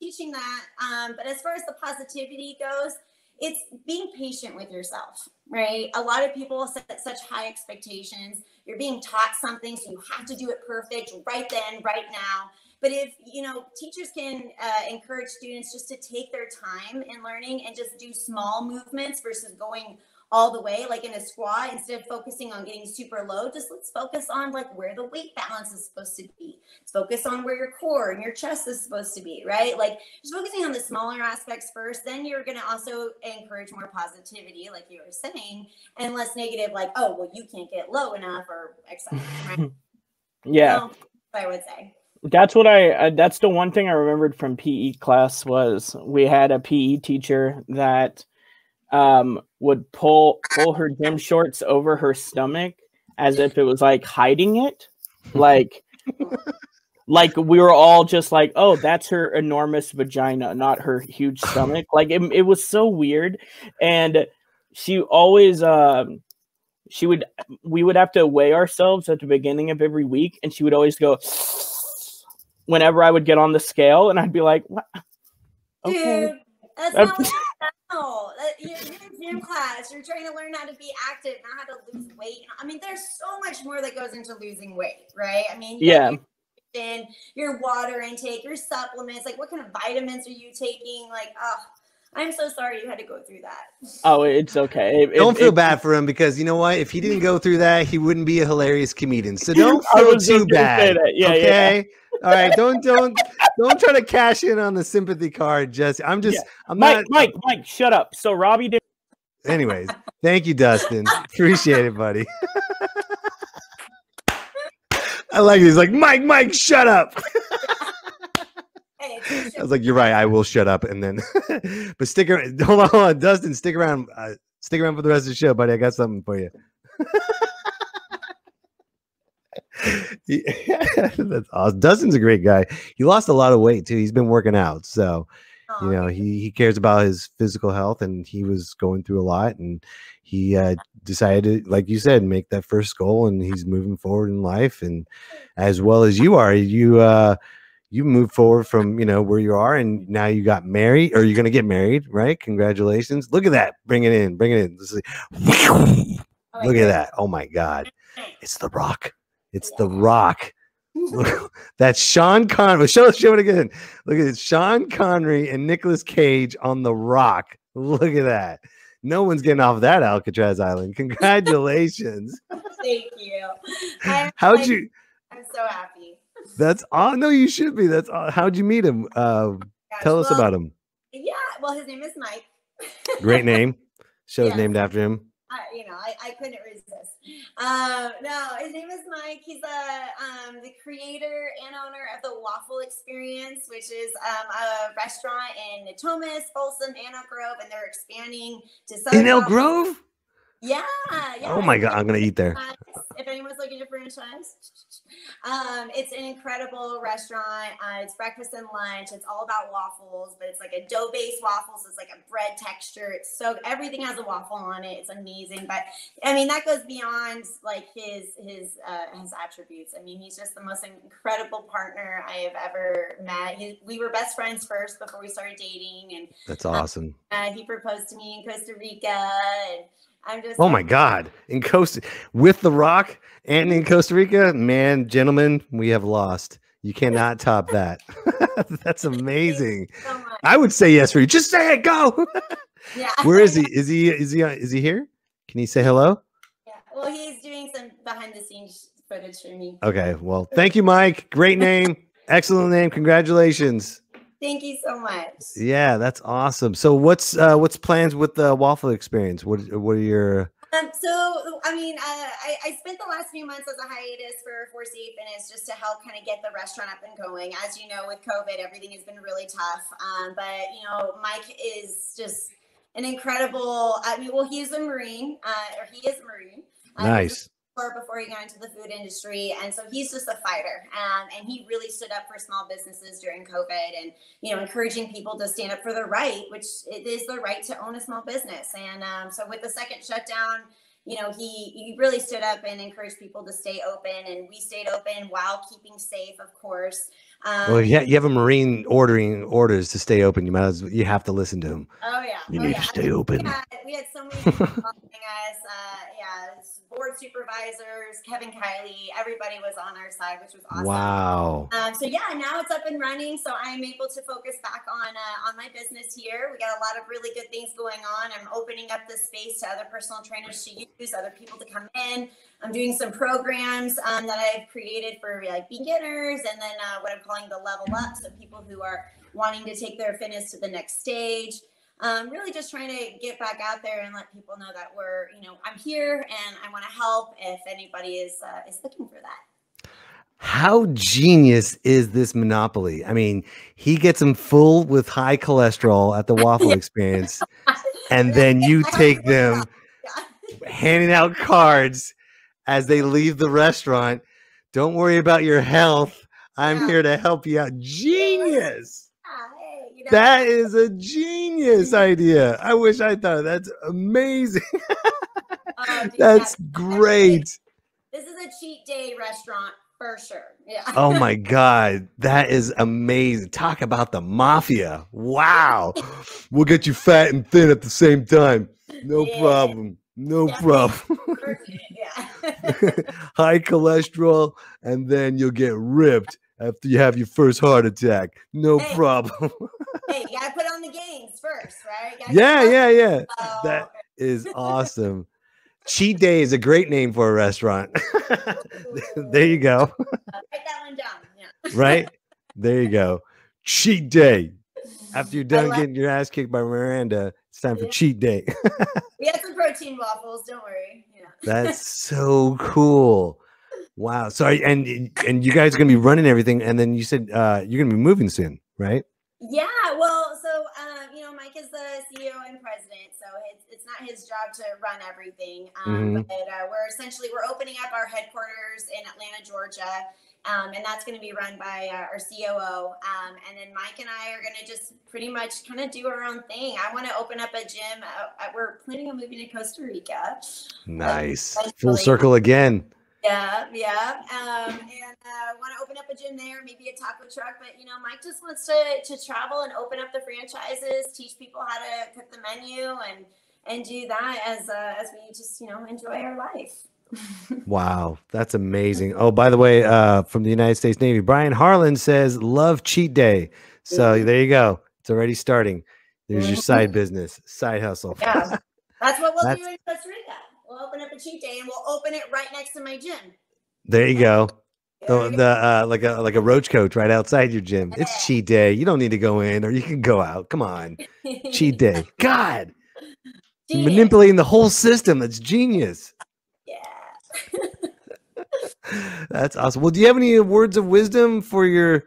teaching that. Um, but as far as the positivity goes, it's being patient with yourself, right? A lot of people set such high expectations. You're being taught something, so you have to do it perfect right then, right now. But if, you know, teachers can uh, encourage students just to take their time in learning and just do small movements versus going all the way, like in a squat, instead of focusing on getting super low, just let's focus on like where the weight balance is supposed to be. Let's focus on where your core and your chest is supposed to be, right? Like just focusing on the smaller aspects first, then you're going to also encourage more positivity, like you were saying, and less negative, like, oh, well, you can't get low enough or excited, right? Yeah. So, I would say. That's what I, uh, that's the one thing I remembered from P E class was we had a P E teacher that um would pull pull her gym shorts over her stomach as if it was like hiding it, like like we were all just like, oh, that's her enormous vagina, not her huge stomach. Like it, it was so weird. And she always um she would we would have to weigh ourselves at the beginning of every week, and she would always go whenever I would get on the scale, and I'd be like, what? Okay. Dude, that's not No, you're in gym class. You're trying to learn how to be active, not how to lose weight. I mean, there's so much more that goes into losing weight, right? I mean, you yeah, your, your water intake, your supplements, like what kind of vitamins are you taking? Like, oh, I'm so sorry you had to go through that. Oh, it's okay. It, don't it, feel it, bad for him, because you know what? If he didn't go through that, he wouldn't be a hilarious comedian. So don't feel too bad. Yeah, okay. Yeah. All right. Don't don't. Don't try to cash in on the sympathy card, Jesse. I'm just, yeah. I'm Mike, not. Mike, Mike, Mike, shut up. So Robbie did. Anyways, thank you, Dustin. Appreciate it, buddy. I like it. He's like, Mike, Mike, shut up. I was like, you're right. I will shut up. And then, but stick around. Hold on, hold on. Dustin, stick around. Uh, stick around for the rest of the show, buddy. I got something for you. Yeah, that's awesome. Dustin's a great guy. He lost a lot of weight too. He's been working out, so you know he he cares about his physical health, and he was going through a lot, and he uh, decided to, like you said, make that first goal, and he's moving forward in life. And as well as you are, you uh, you moved forward from you know where you are, and now you got married, or you're gonna get married, right? Congratulations! Look at that. Bring it in. Bring it in. Let's see. Look at that. Oh my God. It's The Rock. It's yeah. The Rock. That's Sean Connery. Show, show it again. Look at it. Sean Connery and Nicolas Cage on The Rock. Look at that. No one's getting off that Alcatraz Island. Congratulations. Thank you. I'm, how'd I'm, you? I'm so happy. That's all. No, you should be. That's all. How'd you meet him? Uh, Gosh, tell us well, about him. Yeah. Well, his name is Mike. Great name. Show's yeah. named after him. I, you know, I, I couldn't resist. Um, no, his name is Mike. He's a, um, the creator and owner of The Waffle Experience, which is um, a restaurant in Natomas, Folsom, and Elk Grove, and they're expanding to Southern in Elk Grove? Grove? Yeah, yeah. Oh, my God. I'm going to eat there. If anyone's looking to franchise, um, it's an incredible restaurant. Uh, it's breakfast and lunch. It's all about waffles, but it's like a dough-based waffles. It's like a bread texture. It's so everything has a waffle on it. It's amazing. But I mean, that goes beyond like his his uh, his attributes. I mean, he's just the most incredible partner I have ever met. He, we were best friends first before we started dating, and that's awesome. Uh, he proposed to me in Costa Rica, and I'm just oh my God, in Costa with The Rock and in Costa Rica, man, gentlemen, we have lost. You cannot top that. That's amazing. So I would say yes for you. Just say it, go. Yeah. Where is he? Is he is he is he here? Can he say hello? Yeah. Well, he's doing some behind the scenes footage for me. Okay. Well, thank you, Mike. Great name. Excellent name. Congratulations. Thank you so much. Yeah, that's awesome. So what's uh, what's plans with the Waffle Experience? What what are your... Um, so, I mean, uh, I, I spent the last few months as a hiatus for four C A Fitness just to help kind of get the restaurant up and going. As you know, with COVID, everything has been really tough. Um, but, you know, Mike is just an incredible... I mean, well, he's a Marine, uh, or he is a Marine. Um, nice. Before he got into the food industry, and so he's just a fighter, um, and he really stood up for small businesses during COVID, and you know, encouraging people to stand up for their right, which it is the right to own a small business. And um, so with the second shutdown, you know, he he really stood up and encouraged people to stay open, and we stayed open while keeping safe, of course. Um, well, yeah, you have a Marine ordering orders to stay open. You might as well, you have to listen to him. Oh yeah, you oh, need yeah. to stay open. We had, we had so many people following us. Uh, yeah, board supervisors, Kevin, Kylie, everybody was on our side, which was awesome. Wow. Um, so yeah, now it's up and running. So I'm able to focus back on uh, on my business here. We got a lot of really good things going on. I'm opening up the space to other personal trainers to use, other people to come in. I'm doing some programs um, that I've created for like beginners, and then uh, what I'm calling the level up, so people who are wanting to take their fitness to the next stage. Um, really just trying to get back out there and let people know that we're, you know, I'm here and I want to help if anybody is uh, is looking for that. How genius is this monopoly? I mean, he gets them full with high cholesterol at the Waffle Experience, and then you take them handing out cards as they leave the restaurant. Don't worry about your health. I'm yeah. here to help you out. Genius. That is a genius idea. I wish I thought of that. That's amazing. Oh, that's great. This is a cheat day restaurant for sure. Yeah. Oh my God. That is amazing. Talk about the mafia. Wow. We'll get you fat and thin at the same time. No yeah. problem. No yeah. problem. Yeah. High cholesterol, and then you'll get ripped after you have your first heart attack. No hey. problem. Hey, you gotta put on the games first, right? Yeah, yeah, yeah. Oh. That is awesome. Cheat Day is a great name for a restaurant. There you go. Uh, write that one down. Yeah. Right? There you go. Cheat Day. After you're done getting your ass kicked by Miranda, it's time for yeah. Cheat Day. We have some protein waffles, don't worry. Yeah. That's so cool. Wow. So, and and you guys are gonna be running everything, and then you said uh, you're gonna be moving soon, right? Yeah. Well, so um, you know, Mike is the C E O and president, so it's, it's not his job to run everything. Um, mm-hmm. But uh, we're essentially we're opening up our headquarters in Atlanta, Georgia. Um, and that's going to be run by uh, our C O O. Um, and then Mike and I are going to just pretty much kind of do our own thing. I want to open up a gym. Uh, we're planning on moving to Costa Rica. Nice. Um, Full circle again. Yeah, yeah. Um, and I uh, want to open up a gym there, maybe a taco truck. But, you know, Mike just wants to, to travel and open up the franchises, teach people how to cook the menu and and do that as uh, as we just, you know, enjoy our life. Wow, that's amazing. Oh, by the way, uh, from the United States Navy, Brian Harlan says, love cheat day. So there you go. It's already starting. There's your side business, side hustle. Yeah, that's what we'll that's... do in Costa Rica. We'll open up a cheat day and we'll open it right next to my gym. There you go. The, the uh, like a like a roach coach right outside your gym. It's cheat day. You don't need to go in, or you can go out. Come on, cheat day. God, genius. Manipulating the whole system. That's genius. Yeah, that's awesome. Well, do you have any words of wisdom for your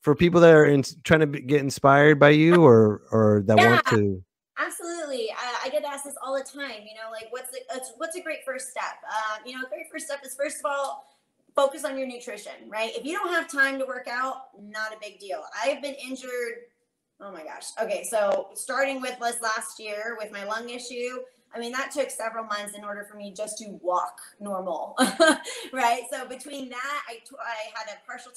for people that are in, trying to get inspired by you, or or that yeah. want to? Absolutely. I, I get asked this all the time. You know, like what's the, what's a great first step? Uh, you know, a great first step is first of all, focus on your nutrition, right? If you don't have time to work out, not a big deal. I've been injured. Oh my gosh. Okay. So starting with was last year with my lung issue. I mean, that took several months in order for me just to walk normal, right? So between that, I, I had a partial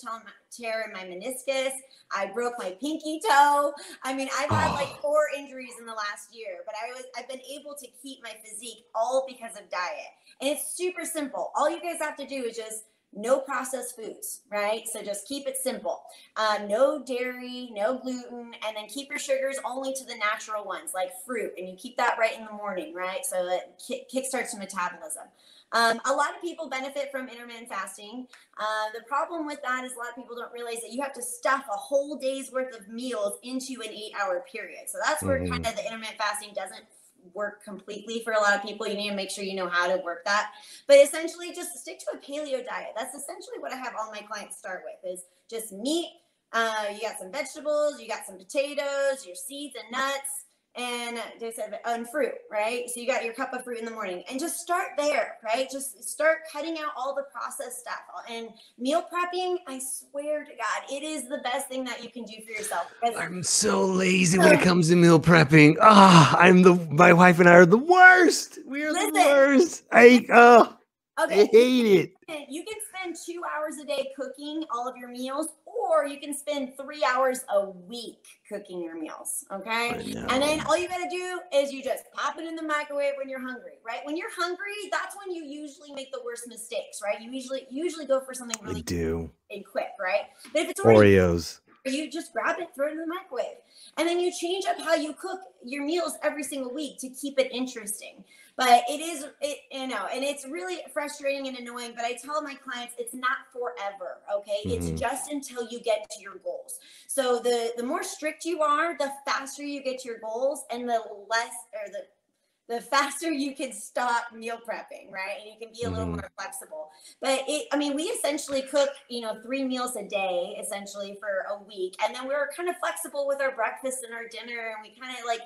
tear in my meniscus. I broke my pinky toe. I mean, I've had oh. like four injuries in the last year, but I was, I've been able to keep my physique all because of diet. And it's super simple. All you guys have to do is just no processed foods, right? So just keep it simple. Uh, no dairy, no gluten, and then keep your sugars only to the natural ones like fruit. And you keep that right in the morning, right? So that kickstarts the metabolism. Um, a lot of people benefit from intermittent fasting. Uh, the problem with that is a lot of people don't realize that you have to stuff a whole day's worth of meals into an eight hour period. So that's where mm-hmm. kind of the intermittent fasting doesn't work completely for a lot of people. You need to make sure you know how to work that, but essentially just stick to a paleo diet. That's essentially what I have all my clients start with, is just meat. Uh, you got some vegetables, you got some potatoes, your seeds and nuts, and they said, and fruit, right? So you got your cup of fruit in the morning and just start there, right? Just start cutting out all the processed stuff. And meal prepping, I swear to God, it is the best thing that you can do for yourself. I'm so lazy when it comes to meal prepping. Ah, oh, I'm the, my wife and I are the worst. We are Listen, the worst. I, oh, okay. I hate it. You can spend two hours a day cooking all of your meals, or you can spend three hours a week cooking your meals, okay? And then all you gotta do is you just pop it in the microwave when you're hungry, right? When you're hungry, that's when you usually make the worst mistakes, right? You usually usually go for something really do. and quick, right? But if it's Oreos, you just grab it, throw it in the microwave. And then you change up how you cook your meals every single week to keep it interesting. But it is, it, you know, and it's really frustrating and annoying, but I tell my clients it's not forever, okay? Mm-hmm. It's just until you get to your goals. So the, the more strict you are, the faster you get to your goals, and the less, or the the faster you can stop meal prepping, right? And you can be a little mm-hmm. more flexible. But it, I mean, we essentially cook, you know, three meals a day, essentially for a week. And then we're kind of flexible with our breakfast and our dinner. And we kind of like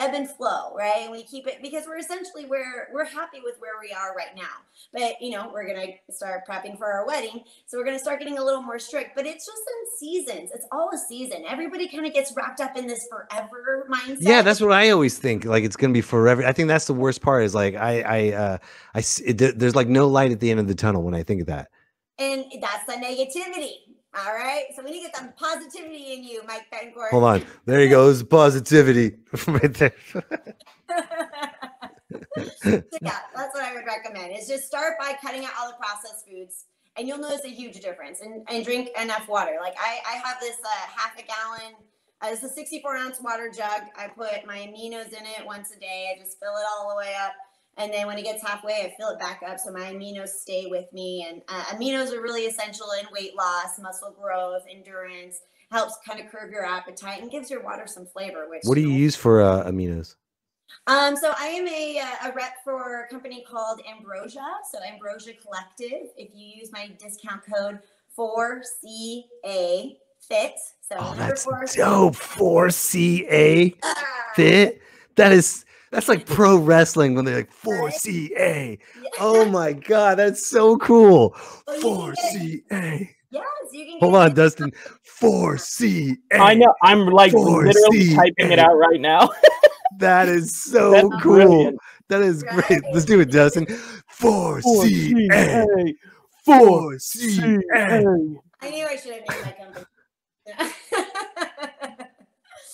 ebb and flow, right? And we keep it because we're essentially where we're happy with where we are right now. But, you know, we're going to start prepping for our wedding. So we're going to start getting a little more strict, but it's just in seasons. It's all a season. Everybody kind of gets wrapped up in this forever mindset. Yeah, that's what I always think. Like, it's going to be forever. I think that's the worst part is like, I, I, uh, I, it, there's like no light at the end of the tunnel when I think of that. And that's the negativity. All right. So we need to get some positivity in you, Mike Betancourt. Hold on. There you go. There's positivity right there. So yeah, that's what I would recommend is just start by cutting out all the processed foods and you'll notice a huge difference, and, and drink enough water. Like I, I have this uh, half a gallon, uh, it's a sixty-four ounce water jug. I put my aminos in it once a day. I just fill it all the way up. And then when it gets halfway, I fill it back up so my aminos stay with me. And uh, aminos are really essential in weight loss, muscle growth, endurance, helps kind of curb your appetite and gives your water some flavor. Which what do you use for uh, aminos? Um, so I am a, a rep for a company called Ambrosia. So Ambrosia Collective. If you use my discount code four C A Fit. So oh, that's four dope. four C A uh, Fit. That is... That's like pro wrestling when they're like four C A. Right? Yeah. Oh my God, that's so cool. Well, four C A. Yes, you can. Hold on, it. Dustin. four C A. I know. I'm like literally typing it out right now. That is so that's cool. Brilliant. That is right. Great. Let's do it, Dustin. four C A. four C A. I knew I should have made my company.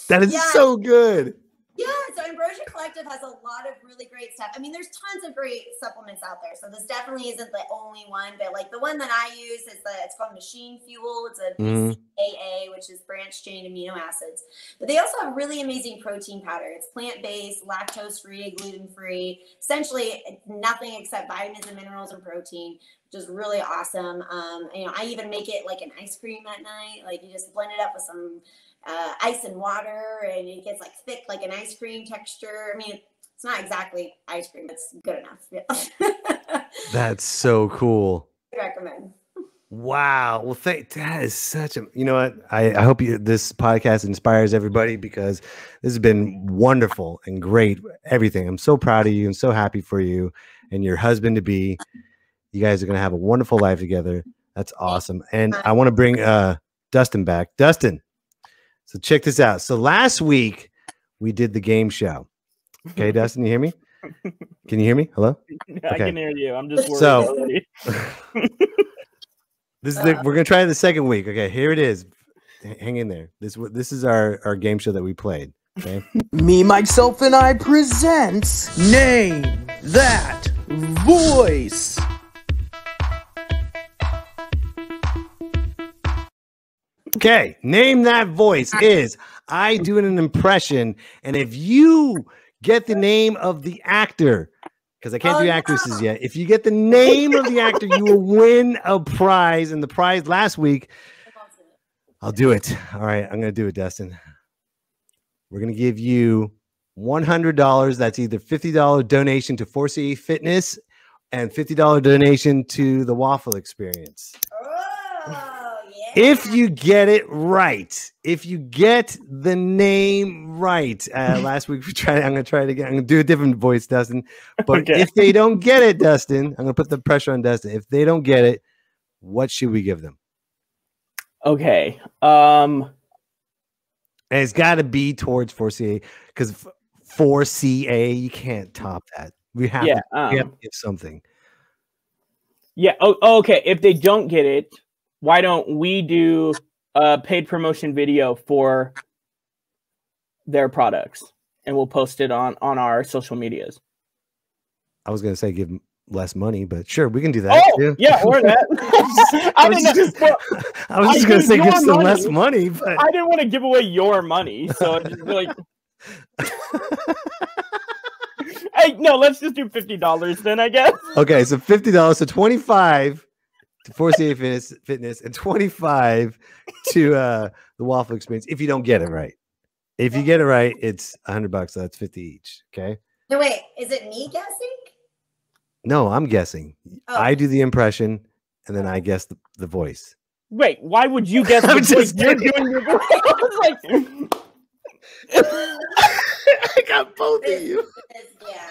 That is yeah. so good. Yeah, so Ambrosia Collective has a lot of really great stuff. I mean, there's tons of great supplements out there. So this definitely isn't the only one, but like the one that I use is the, it's called Machine Fuel. It's a mm. C A A, which is branched chain amino acids. But they also have really amazing protein powder. It's plant-based, lactose-free, gluten-free, essentially nothing except vitamins and minerals and protein, which is really awesome. Um, you know, I even make it like an ice cream at night. Like you just blend it up with some Uh, ice and water, and it gets like thick, like an ice cream texture. I mean, it's not exactly ice cream, but it's good enough. Yeah. That's so cool. I recommend. Wow. Well, thank, that is such a, you know what? I, I hope you, this podcast inspires everybody, because this has been wonderful and great. Everything. I'm so proud of you and so happy for you and your husband to be. You guys are going to have a wonderful life together. That's awesome. And I want to bring uh, Dustin back. Dustin. So check this out. So last week we did the game show. Okay, Dustin, you hear me? Can you hear me? Hello? Okay. I can hear you. I'm just worried. So, this is the, we're going to try the second week. Okay, here it is. Hang in there. This this is our, our game show that we played. Okay? Me, myself, and I presents Name That Voice. Okay, Name That Voice is I do an impression, and if you get the name of the actor, because I can't oh, do actresses no. yet, if you get the name of the actor, you will win a prize. And the prize last week, I'll do it. All right, I'm going to do it, Dustin. We're going to give you one hundred dollars. That's either fifty dollar donation to four C A Fitness and fifty dollar donation to The Waffle Experience. Oh. If you get it right, if you get the name right, uh, last week we tried. I'm gonna try it again. I'm gonna do a different voice, Dustin. But okay. If they don't get it, Dustin, I'm gonna put the pressure on Dustin. If they don't get it, what should we give them? Okay, um, and it's got to be towards four C A, because four C A, you can't top that. We have, yeah, to, um, we have to give something. Yeah. Oh, okay. If they don't get it, why don't we do a paid promotion video for their products, and we'll post it on, on our social medias? I was going to say give them less money, but sure, we can do that. Oh, too. Yeah, or that. I, I was just, just going to say give some money. less money. But I didn't want to give away your money, so I'm just like... Hey, no, let's just do fifty dollars then, I guess. Okay, so fifty dollars, so twenty-five to four C A Fitness, Fitness, and twenty-five to uh, The Waffle Experience. If you don't get it right, if you get it right, it's a hundred bucks. So that's fifty each. Okay. No, wait. Is it me guessing? No, I'm guessing. Oh. I do the impression, and then I guess the, the voice. Wait, why would you guess? I'm just you're doing your voice. I was like, I got both of you. Yeah.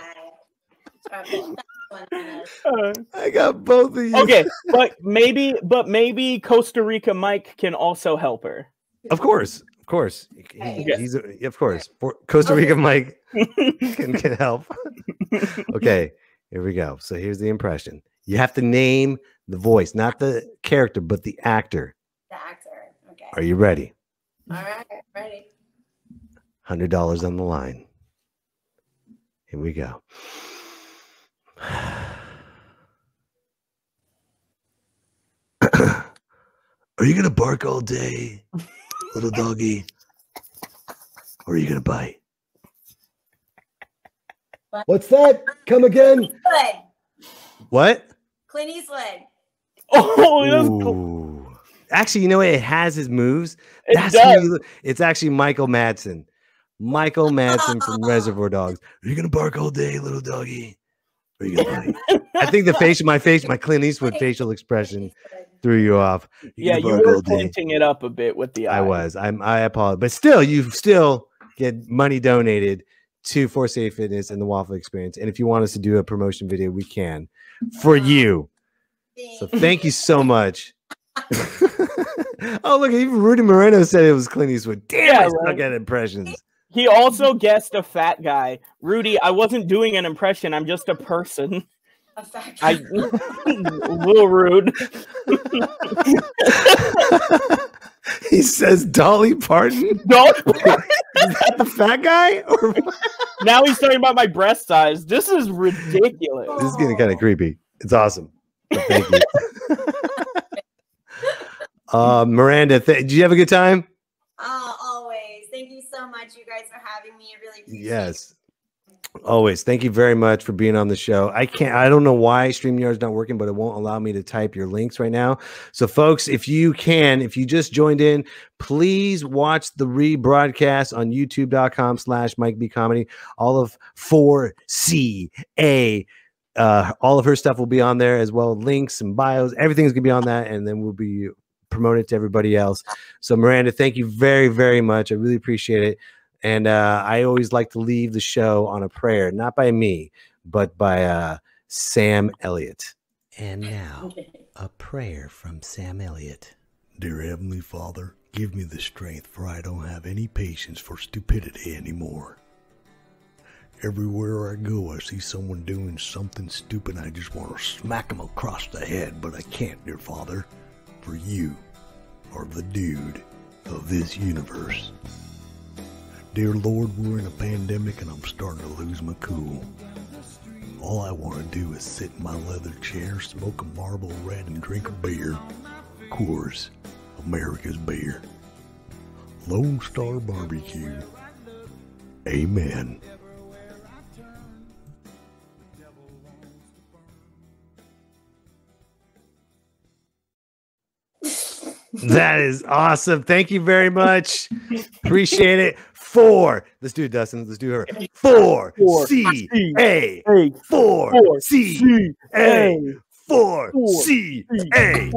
Uh, I got both of you. Okay, but maybe, but maybe Costa Rica Mike can also help her. Of course, of course, he, he's a, of course. For Costa Rica Mike can can help. Okay, here we go. So here's the impression. You have to name the voice, not the character, but the actor. The actor. Okay. Are you ready? All right, ready. Hundred dollars on the line. Here we go. Are you gonna bark all day, little doggy, or are you gonna bite? What? What's that? Come again? What? Clint Eastwood. Oh, that's cool. Actually, you know what? It has his moves. It that's does. You, it's actually Michael Madsen. Michael Madsen from Reservoir Dogs. Are you gonna bark all day, little doggy? I think the face, my face, my Clint Eastwood facial expression threw you off. You yeah, you were pointing it up a bit with the eye. I was. I'm. I apologize, but still, you still get money donated to four C A Fitness and The Waffle Experience. And if you want us to do a promotion video, we can for you. So thank you so much. Oh look, even Rudy Moreno said it was Clint Eastwood. Damn, yeah, I stuck at impressions. He also guessed a fat guy. Rudy, I wasn't doing an impression. I'm just a person. A fat guy. I, a little rude. He says Dolly Parton. Dolly Parton? Is that the fat guy? Or Now he's talking about my breast size. This is ridiculous. This is getting kind of creepy. It's awesome. But thank you. uh, Miranda, th- did you have a good time? Oh, always. Thank you so much, you guys, for having me. I really appreciate yes. it. Yes. Always. Thank you very much for being on the show. I can't, I don't know why StreamYard's not working, but it won't allow me to type your links right now. So, folks, if you can, if you just joined in, please watch the rebroadcast on youtube.com slash Mike B Comedy. All of four C A. Uh, all of her stuff will be on there as well. Links and bios, everything's going to be on that. And then we'll be promoted to everybody else. So Miranda, thank you very, very much. I really appreciate it. And uh, I always like to leave the show on a prayer, not by me, but by uh, Sam Elliott. And now a prayer from Sam Elliott. Dear Heavenly Father, give me the strength, for I don't have any patience for stupidity anymore. Everywhere I go, I see someone doing something stupid. I just want to smack them across the head, but I can't, dear Father, for you are the dude of this universe. Dear Lord, we're in a pandemic and I'm starting to lose my cool. All I want to do is sit in my leather chair, smoke a Marlboro Red, and drink a beer. Of course, America's beer. Lone Star Barbecue. Amen. That is awesome. Thank you very much. Appreciate it. Four. Let's do it, Dustin. Let's do her. Four. C. A. Four. C. A. Four. C. A.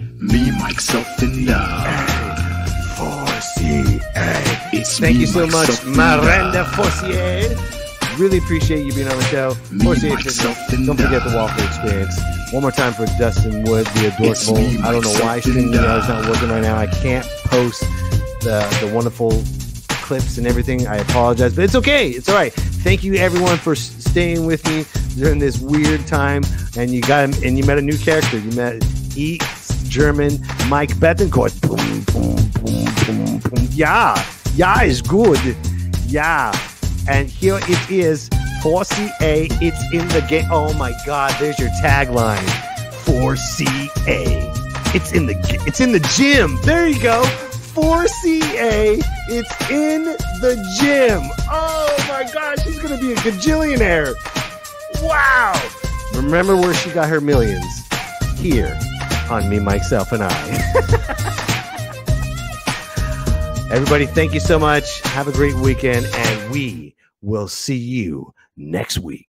Me, myself, and I. Four. C. A. It's Thank me, you so much, Miranda Forcier. Really appreciate you being on the show. Forcier Fitness. Don't forget the Waffle Experience. One more time for Dustin Wood, the adorable. Me, I don't know why StreamYard is not working right now. I can't post the the wonderful clips and everything. I apologize, but it's okay. It's all right. Thank you everyone for staying with me during this weird time. And you got and you met a new character. You met E German Mike Betancourt. Boom, boom, boom, boom, boom. Yeah, yeah is good. Yeah. And here it is, four C A, it's in the game. Oh my God, there's your tagline. four C A, it's in the it's in the gym. There you go. four C A, it's in the gym. Oh my God, she's going to be a gajillionaire. Wow. Remember where she got her millions? Here on Me, Myself, and I. Everybody, thank you so much. Have a great weekend, and we will see you next week.